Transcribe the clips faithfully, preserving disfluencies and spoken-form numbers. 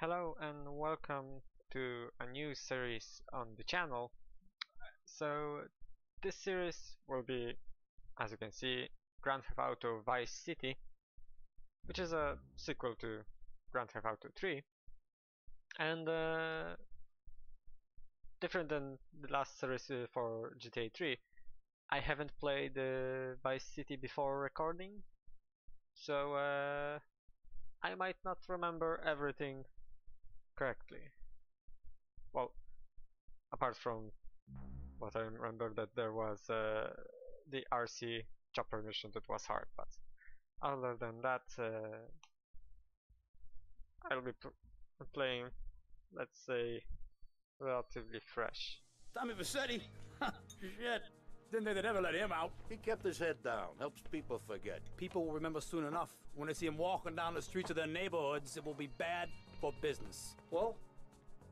Hello and welcome to a new series on the channel. So this series will be, as you can see, Grand Theft Auto Vice City, which is a sequel to Grand Theft Auto three, and uh, different than the last series for G T A three. I haven't played uh, Vice City before recording, so uh, I might not remember everything correctly. Well, apart from what I remember, that there was uh, the R C chopper mission that was hard, but other than that, uh, I'll be pr playing, let's say, relatively fresh. Tommy Vercetti? Shit! Then they'd never let him out. He kept his head down. Helps people forget. People will remember soon enough. When they see him walking down the streets of their neighborhoods, it will be bad for business. Well,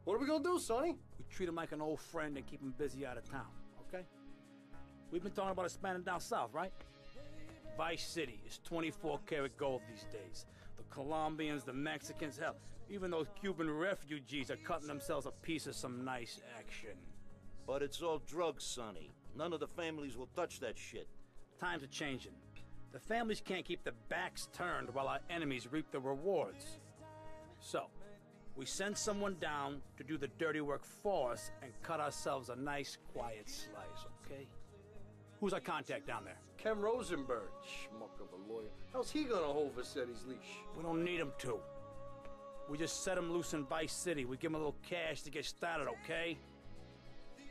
what are we gonna do, Sonny? We treat him like an old friend and keep him busy out of town, okay? We've been talking about expanding down south, right? Vice City is twenty-four karat gold these days. The Colombians, the Mexicans, hell, even those Cuban refugees are cutting themselves a piece of some nice action. But it's all drugs, Sonny. None of the families will touch that shit. Times are changing. The families can't keep their backs turned while our enemies reap the rewards. So, we send someone down to do the dirty work for us and cut ourselves a nice, quiet slice, okay? Who's our contact down there? Ken Rosenberg, schmuck of a lawyer. How's he gonna hold Vercetti's leash? We don't need him to. We just set him loose in Vice City. We give him a little cash to get started, okay?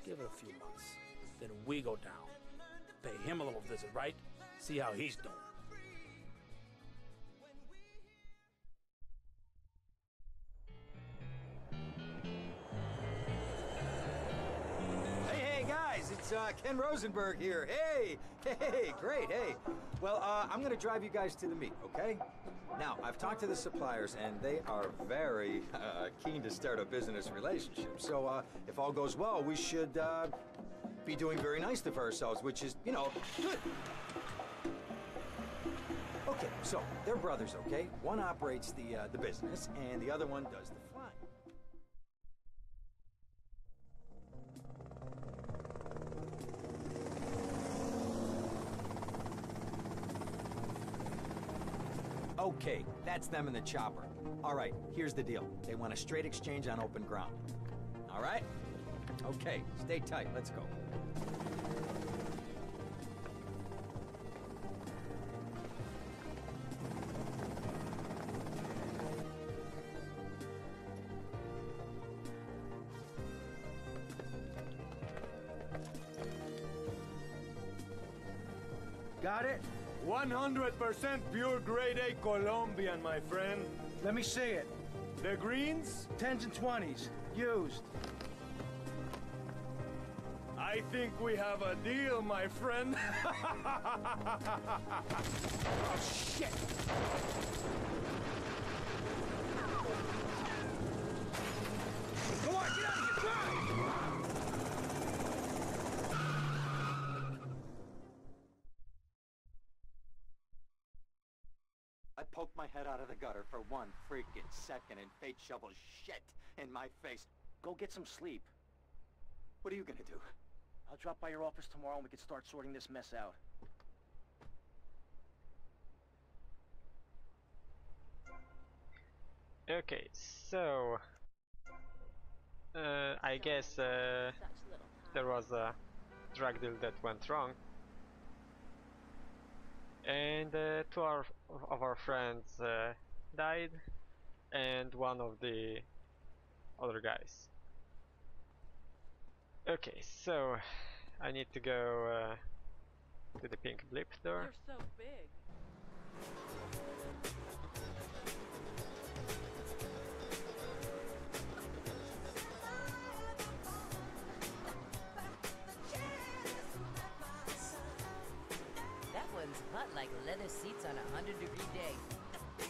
Give it a few months. Then we go down, pay him a little visit, right? See how he's doing. Hey, hey, guys, it's uh, Ken Rosenberg here. Hey, hey, great, hey. Well, uh, I'm gonna drive you guys to the meet, okay? Now, I've talked to the suppliers, and they are very uh, keen to start a business relationship. So, uh, if all goes well, we should, uh, be doing very nice to ourselves, which is, you know, good. Okay, so they're brothers, okay? One operates the uh, the business, and the other one does the flying. Okay, that's them in the chopper. All right, here's the deal. They want a straight exchange on open ground. All right? Okay, stay tight. Let's go. Got it? one hundred percent pure grade A Colombian, my friend. Let me see it. The greens? tens and twenties. Used. I think we have a deal, my friend. Oh, shit! Come on, get out of here! I poked my head out of the gutter for one freaking second and fate shoveled shit in my face. Go get some sleep. What are you gonna do? I'll drop by your office tomorrow and we can start sorting this mess out. Okay, so... Uh, I guess uh, there was a drug deal that went wrong. And uh, two our, of our friends uh, died, and one of the other guys. Okay, so I need to go uh, to the pink blip door. You're so big. That one's hot like leather seats on a hundred degree day.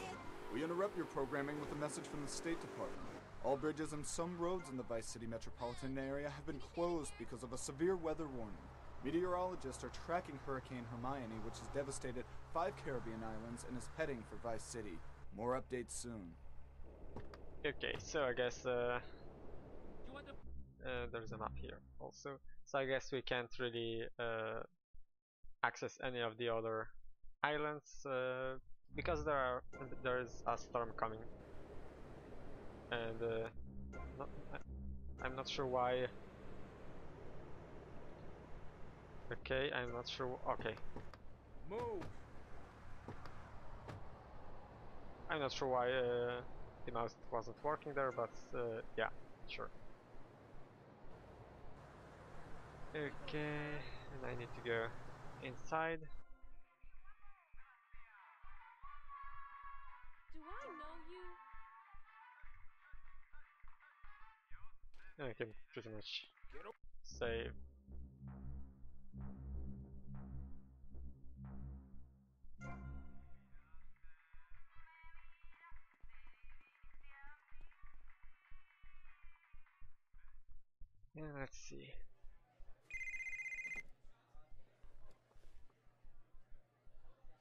We interrupt your programming with a message from the State Department. All bridges and some roads in the Vice City metropolitan area have been closed because of a severe weather warning. Meteorologists are tracking Hurricane Hermione, which has devastated five Caribbean islands and is heading for Vice City. More updates soon. Okay, so I guess uh, uh, there's a map here also. So I guess we can't really uh, access any of the other islands uh, because there are there is a storm coming, and uh, not, I'm not sure why. Okay, I'm not sure. Okay. Move. I'm not sure why uh, the mouse wasn't working there, but uh, yeah, sure. Okay, and I need to go inside. Do I know you? I can pretty much save. Yeah, let's see.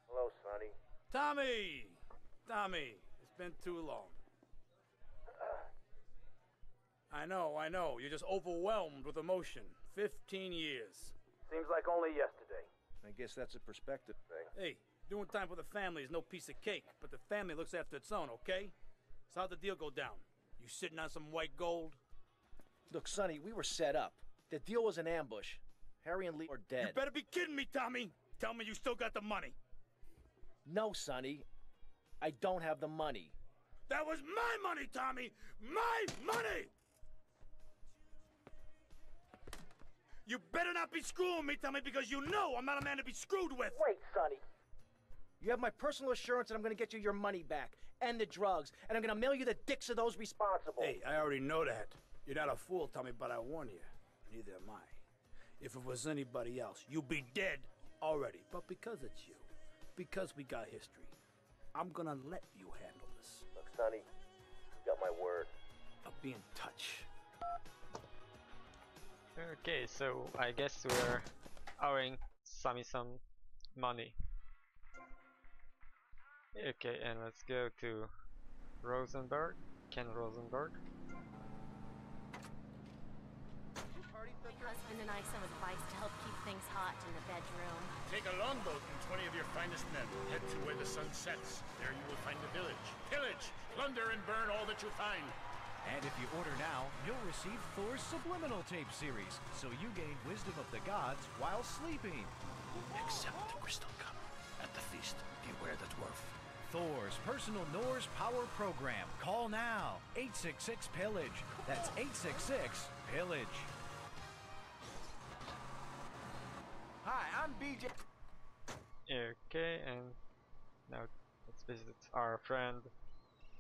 Hello, Sonny. Tommy! Tommy, it's been too long. I know, I know. You're just overwhelmed with emotion. Fifteen years. Seems like only yesterday. I guess that's a perspective thing. Hey, doing time for the family is no piece of cake, but the family looks after its own, okay? So how'd the deal go down? You sitting on some white gold? Look, Sonny, we were set up. The deal was an ambush. Harry and Lee are dead. You better be kidding me, Tommy! Tell me you still got the money! No, Sonny. I don't have the money. That was my money, Tommy! My money! You better not be screwing me, Tommy, because you know I'm not a man to be screwed with! Wait, Sonny. You have my personal assurance that I'm gonna get you your money back, and the drugs, and I'm gonna mail you the dicks of those responsible. Hey, I already know that. You're not a fool, Tommy, but I warn you, neither am I. If it was anybody else, you'd be dead already. But because it's you, because we got history, I'm gonna let you handle this. Look, Sonny, you got my word. I'll be in touch. Okay, so I guess we're owing Sammy some money. Okay, and let's go to Rosenberg, Ken Rosenberg. My husband and I sell advice to help keep things hot in the bedroom. Take a longboat and twenty of your finest men. Head to where the sun sets. There you will find the village. Pillage, plunder, and burn all that you find. And if you order now, you'll receive Thor's subliminal tape series, so you gain wisdom of the gods while sleeping. Accept the crystal cup. At the feast, beware the dwarf. Thor's personal Norse power program. Call now. eight six six Pillage. That's eight six six Pillage. Hi, I'm B J. Okay, and now let's visit our friend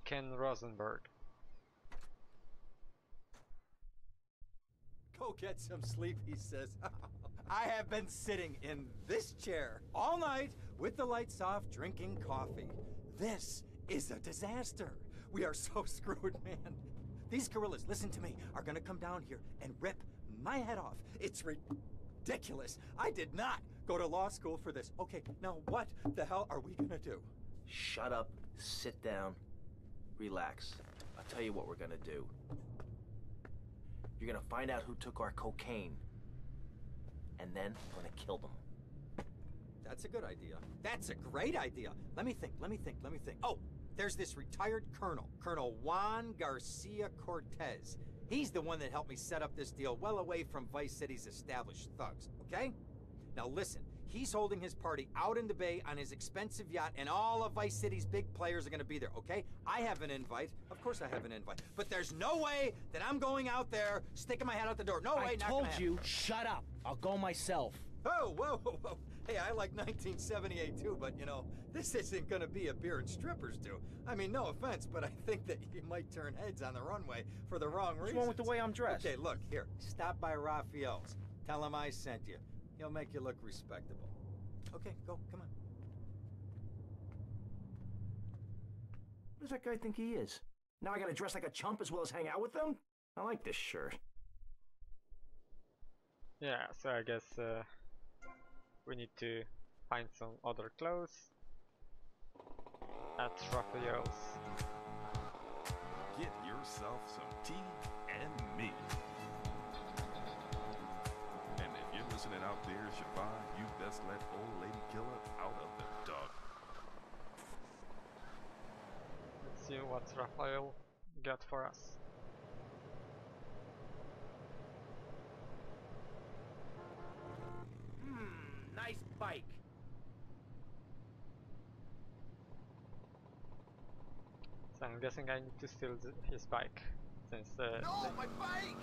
Ken Rosenberg. Go get some sleep, he says. I have been sitting in this chair all night with the lights off, drinking coffee. This is a disaster. We are so screwed, man. These gorillas, listen to me, are gonna come down here and rip my head off. It's ridiculous. Ridiculous! I did not go to law school for this. Okay, now what the hell are we gonna do? Shut up, sit down, relax. I'll tell you what we're gonna do. You're gonna find out who took our cocaine, and then we're gonna kill them. That's a good idea. That's a great idea. Let me think, let me think, let me think. Oh, there's this retired colonel, Colonel Juan Garcia Cortez. He's the one that helped me set up this deal well away from Vice City's established thugs, okay? Now listen, he's holding his party out in the bay on his expensive yacht, and all of Vice City's big players are gonna be there, okay? I have an invite. Of course I have an invite. But there's no way that I'm going out there sticking my head out the door. No way, not gonna happen. I told you, shut up. I'll go myself. Oh, whoa, whoa, whoa. Hey, I like nineteen seventy-eight too, but you know, this isn't gonna be a beer and strippers do. I mean, no offense, but I think that you might turn heads on the runway for the wrong reasons. What's wrong with the way I'm dressed? Okay, look, here, stop by Raphael's. Tell him I sent you. He'll make you look respectable. Okay, go, come on. What does that guy think he is? Now I gotta dress like a chump as well as hang out with them? I like this shirt. Yeah, so I guess, uh... we need to find some other clothes at Raphael's. Get your himself some tea and me. And if you're listening out there, Siobhan, you best let old lady killer out of the dog. Let's see what Raphael got for us. Hmm, nice bike. So I'm guessing I need to steal the, his bike, since uh, no, my bike.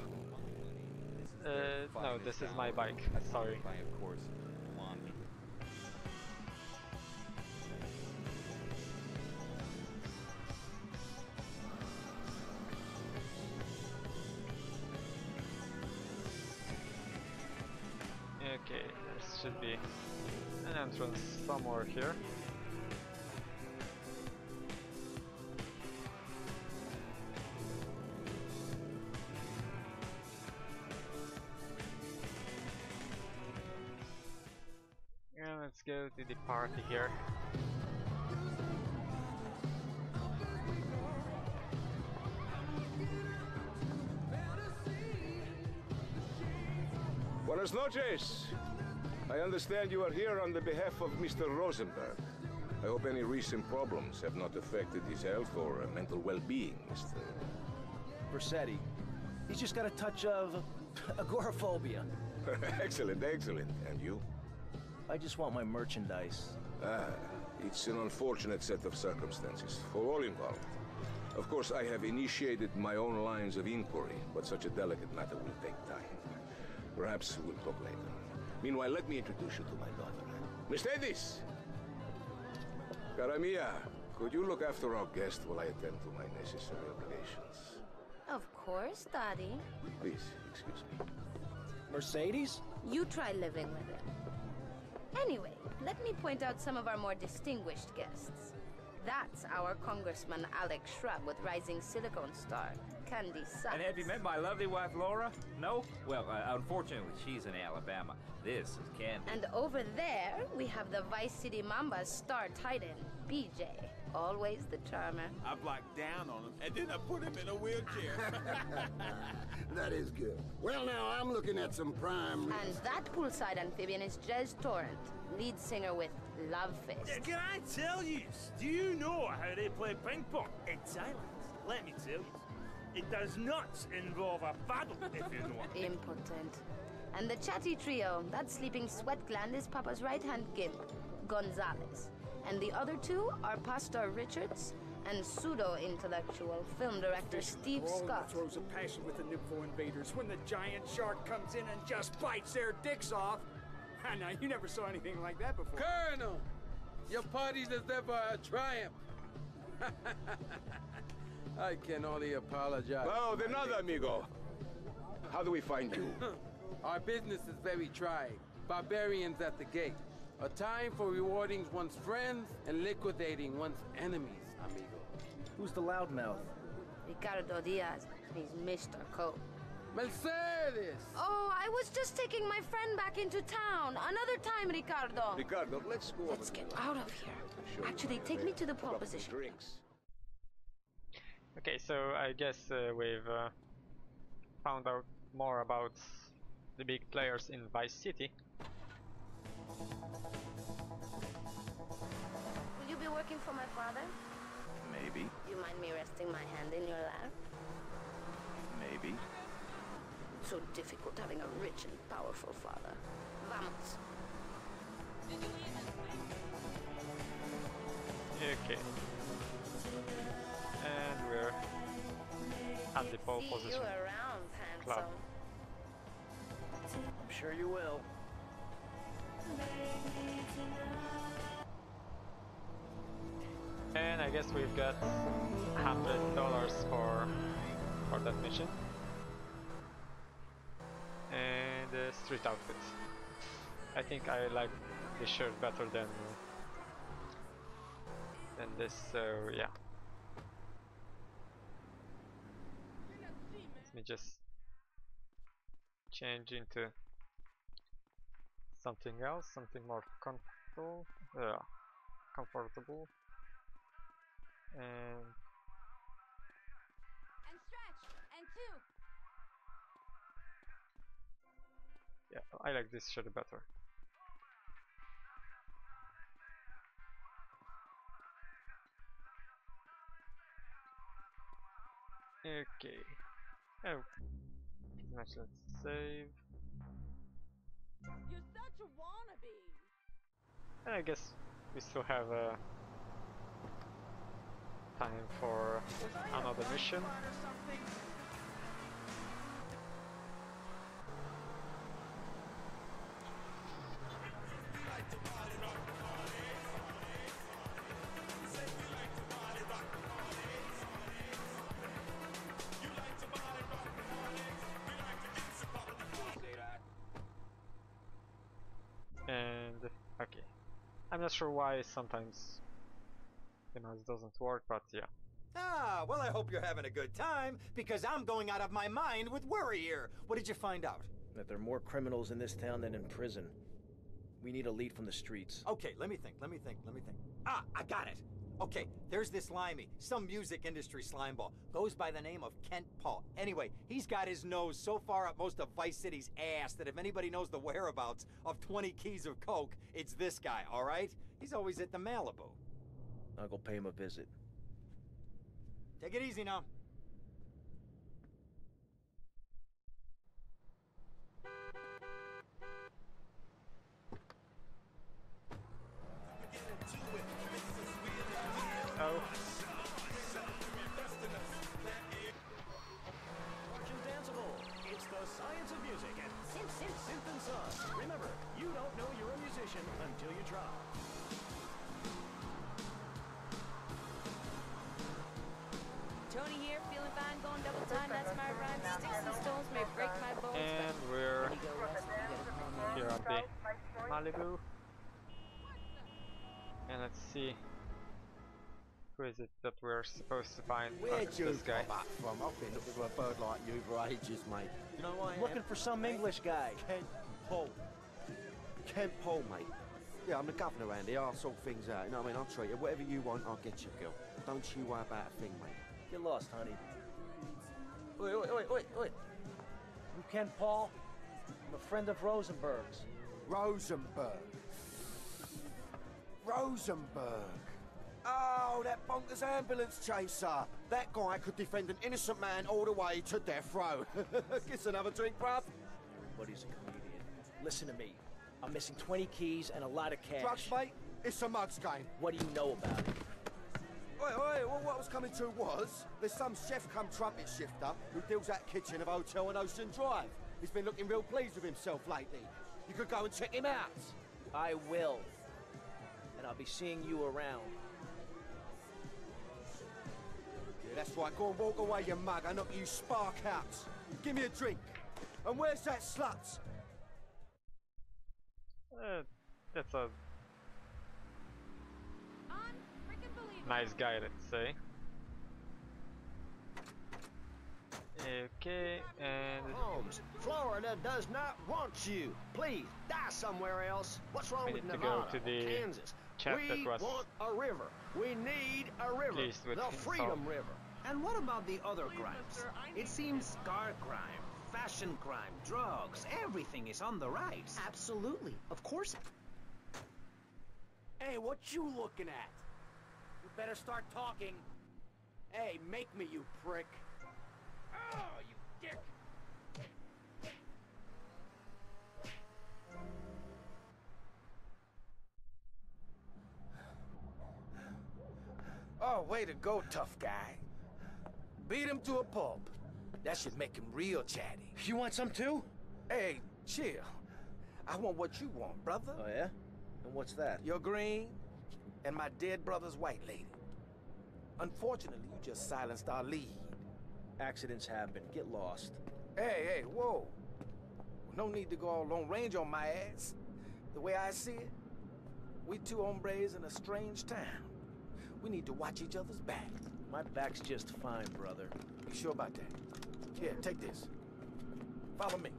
Uh, no, this is my bike. Sorry. By of course, Blondie. Okay, there should be an entrance somewhere here. Let's go to the party here. Buenas noches! I understand you are here on the behalf of Mister Rosenberg. I hope any recent problems have not affected his health or mental well-being, Mister Vercetti. He's just got a touch of agoraphobia. Excellent, excellent. And you? I just want my merchandise. Ah, it's an unfortunate set of circumstances for all involved. Of course, I have initiated my own lines of inquiry, but such a delicate matter will take time. Perhaps we'll talk later. Meanwhile, let me introduce you to my daughter. Mercedes! Cara mia, could you look after our guest while I attend to my necessary obligations? Of course, Daddy. Please, excuse me. Mercedes? You try living with her. Anyway, let me point out some of our more distinguished guests. That's our Congressman Alex Shrub with rising silicone star, Candy Sutton. And have you met my lovely wife, Laura? No? Well, uh, unfortunately, she's in Alabama. This is Candy. And over there, we have the Vice City Mamba's star titan, B J. Always the charmer. I blocked down on him, and then I put him in a wheelchair. That is good. Well, now, I'm looking at some prime... And that poolside amphibian is Jez Torrent, lead singer with Love Fist. Can I tell you, do you know how they play ping pong? In silence. Let me tell you. It does not involve a paddle, if you know it. Impotent. And the chatty trio, that sleeping sweat gland is Papa's right-hand gimp, Gonzalez. And the other two are Pastor Richards and pseudo-intellectual film director Steve Scott. The throes of passion with the nympho invaders when the giant shark comes in and just bites their dicks off. Ah, now, you never saw anything like that before. Colonel, your party's as ever a triumph. I can only apologize. Oh, well, another amigo. How do we find you? Our business is very trying. Barbarians at the gate. A time for rewarding one's friends and liquidating one's enemies, amigo. Who's the loudmouth? Ricardo Diaz. He's Mister Cope. Mercedes! Oh, I was just taking my friend back into town. Another time, Ricardo. Ricardo, let's go. Let's get out of here. Actually, take me to the pole position. Drinks. Okay, so I guess uh, we've uh, found out more about the big players in Vice City. Will you be working for my father? Maybe. You mind me resting my hand in your lap? Maybe. It's so difficult having a rich and powerful father. Vamos. Okay. And we're at the pole position. See you around, handsome. I'm sure you will. And I guess we've got one hundred dollars for, for that mission. And the street outfit. I think I like this shirt better than, than this, so yeah. Let me just change into something else, something more comfortable, yeah, comfortable, and, and too. Yeah, I like this shot better. Okay. Oh. Let's save. You're such a wannabe. I guess we still have uh, time for another mission. And okay, I'm not sure why sometimes the mouse doesn't work, but yeah. Ah, well, I hope you're having a good time, because I'm going out of my mind with worry here. What did you find out? That there are more criminals in this town than in prison. We need a lead from the streets. Okay, let me think, let me think, let me think. Ah, I got it. Okay, there's this limey, some music industry slimeball. Goes by the name of Kent Paul. Anyway, he's got his nose so far up most of Vice City's ass that if anybody knows the whereabouts of twenty keys of coke, it's this guy, all right? He's always at the Malibu. I'll go pay him a visit. Take it easy now. It's the science of music and synth, synth, synth and song. Remember, you don't know you're a musician until you try. Tony here, feeling fine, going double time. That's my rhyme. Sticks and stones may break my bones. And we're here at the Malibu. And let's see. Who is it that we're supposed to find? Where'd oh, you this guy. Come up from? I've been looking for a bird like you for ages, mate. You know why? Looking for some English guy. Kent Paul. Kent Paul, mate. Yeah, I'm the governor around here. I'll sort things out. You know what I mean? I'll treat you. Whatever you want, I'll get you, girl. Don't you worry about a thing, mate. You're lost, honey. Oi, oi, oi, oi, oi. I'm Kent Paul. I'm a friend of Rosenberg's. Rosenberg. Rosenberg. Oh, that bonkers ambulance chaser. That guy could defend an innocent man all the way to death row. Gets another drink, bruv. Everybody's a comedian. Listen to me. I'm missing twenty keys and a lot of cash. Drugs, mate? It's a mug's game. What do you know about it? Oi, oi, well, what I was coming to was, there's some chef come trumpet shifter who deals that kitchen of a hotel on Ocean Drive. He's been looking real pleased with himself lately. You could go and check him out. I will. And I'll be seeing you around. That's right, go and walk away, you mug. I knock you spark out. Give me a drink. And where's that slut? Uh, that's a nice guy, let's say. Okay, and Holmes, Florida does not want you. Please die somewhere else. What's wrong I with Nevada, to go to the Kansas? We want a river. We need a river. The Freedom River. And what about the other crimes? It seems scar crime, fashion crime, drugs, everything is on the rise. Absolutely. Of course. Hey, what you looking at? You better start talking. Hey, make me, you prick. Oh, you dick. Oh, way to go, tough guy. Beat him to a pulp. That should make him real chatty. You want some too? Hey, chill. I want what you want, brother. Oh, yeah? And what's that? Your green and my dead brother's white lady. Unfortunately, you just silenced our lead. Accidents happen. Get lost. Hey, hey, whoa. No need to go all Lone Ranger on my ass. The way I see it, we two hombres in a strange town. We need to watch each other's back. My back's just fine, brother. You sure about that? Here, take this. Follow me.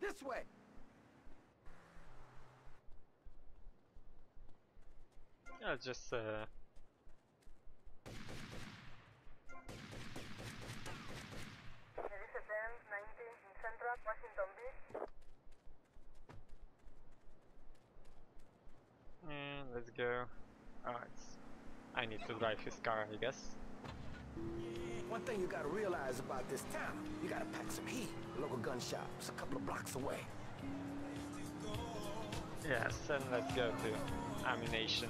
This way. Yeah, just uh, Washington Beach. Mm, let's go. Alright. I need to drive his car, I guess. One thing you gotta realize about this town, you gotta pack some heat. The local gun shop is a couple of blocks away. Yes, and let's go to ammunition.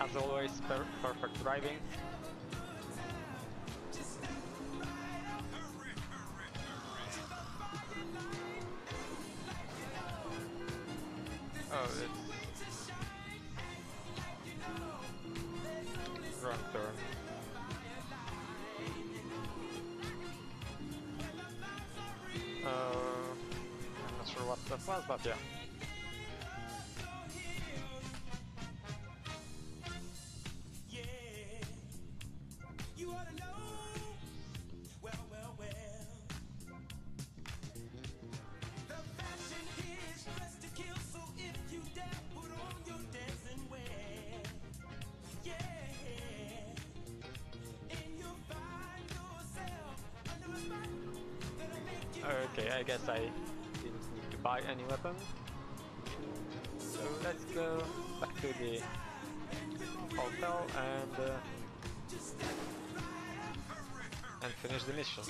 As always, per perfect driving. Oh, it's wrong turn. Uh, I'm not sure what that was, but yeah. Okay, I guess I didn't need to buy any weapon. So let's go back to the hotel and uh, and finish the mission.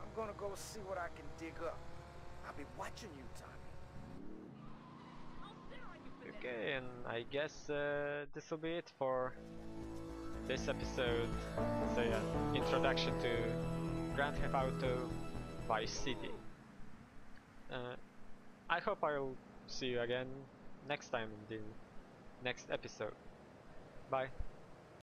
I'm gonna go see what I can dig up. I'll be watching you, Tommy. Okay, and I guess uh, this will be it for this episode. So yeah, introduction to Grand Theft Auto Vice City. Uh, I hope I'll see you again next time in the next episode. Bye.